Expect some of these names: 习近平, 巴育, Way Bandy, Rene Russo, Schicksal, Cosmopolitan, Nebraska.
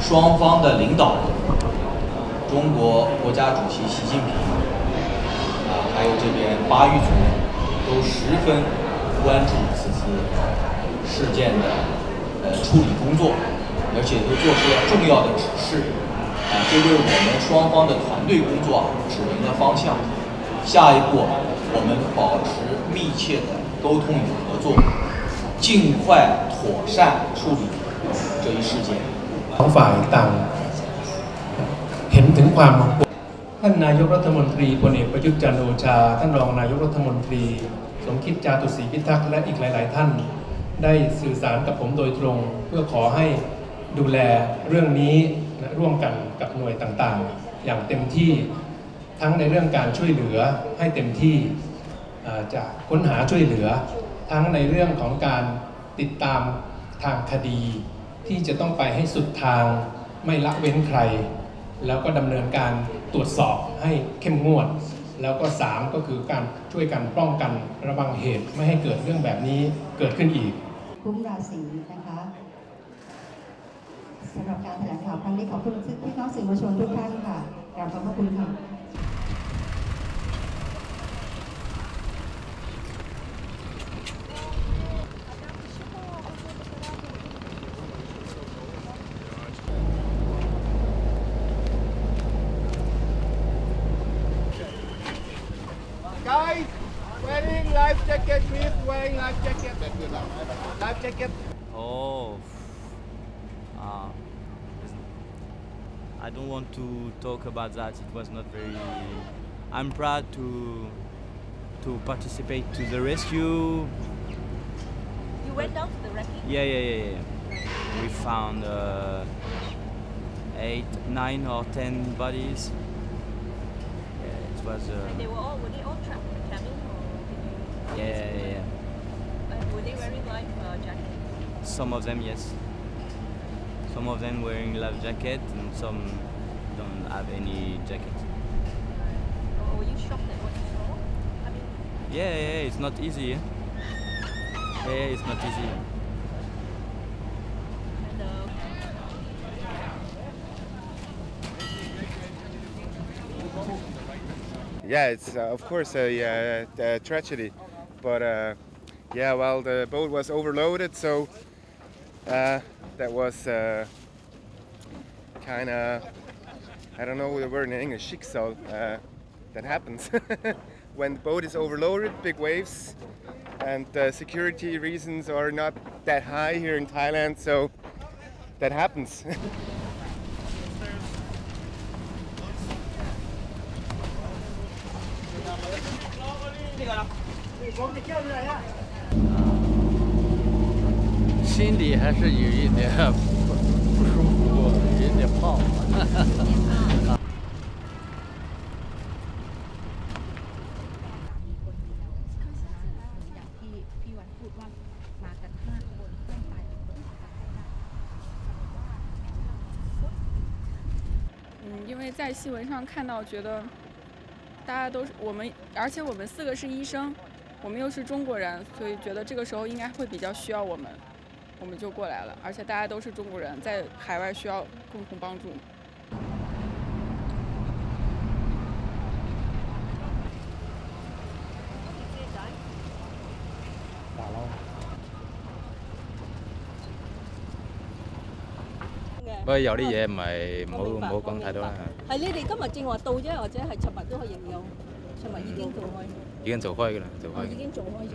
双方的领导人，中国国家主席习近平还有这边巴育族都十分关注此次事件的处理工作，而且都做出了重要的指示这为我们双方的团队工作指明了方向。下一步，我们保持密切的沟通与合作，尽快妥善处理这一事件。ของฝ่ายต่างเห็นถึงความท่านนายกรัฐมนตรีพลเอกประยุทธ์จันทร์โอชาท่านรองนายกรัฐมนตรีสมคิดจาตุศรีพิทักษ์และอีกหลายๆท่านได้สื่อสารกับผมโดยตรงเพื่อขอให้ดูแลเรื่องนี้ร่วมกันกับหน่วยต่างๆอย่างเต็มที่ทั้งในเรื่องการช่วยเหลือให้เต็มที่จะค้นหาช่วยเหลือทั้งในเรื่องของการติดตามทางคดีที่จะต้องไปให้สุดทางไม่ละเว้นใครแล้วก็ดำเนินการตรวจสอบให้เข้มงวดแล้วก็3ก็คือการช่วยกันป้องกันระวังเหตุไม่ให้เกิดเรื่องแบบนี้เกิดขึ้นอีกคุ้มราศีนะคะสำหรับการแถลงข่าวครั้งนี้ขอบคุณพี่น้องสื่อมวลชนทุกท่านค่ะกราบขอบพระคุณค่ะWearing life jacket, please. Wearing life jacket. Life jacket. Oh, I don't want to talk about that. It was not very. I'm proud to participate to the rescue. You went down to the wrecking. Yeah. We found 8, 9, or 10 bodies. Yeah, it was. And were they all trapped? Yeah. Were they wearing life jackets? Some of them, yes. Some of them wearing life jacket, and some don't have any jacket. Were you shocked at what you saw? I mean. Yeah. It's not easy. Yeah, it's not easy. Yeah, it's of course a tragedy. But yeah, well, the boat was overloaded, so that was kind of, I don't know the word in English, Schicksal, that happens. When the boat is overloaded, big waves, and security reasons are not that high here in Thailand, so that happens.心里还是有一点不舒服，有点胖。因为在新闻上看到，觉得大家都是我们，而且我们4个是医生。我们又是中国人，所以觉得这个时候应该会比较需要我们，我们就过来了。而且大家都是中国人，在海外需要共同帮助。打撈。不過有啲嘢唔係唔好講太多啦。係你哋今日正話到啫，或者係尋日都係仍有，尋日已經做開。已經做開嘅啦，做開。已經做開嘅。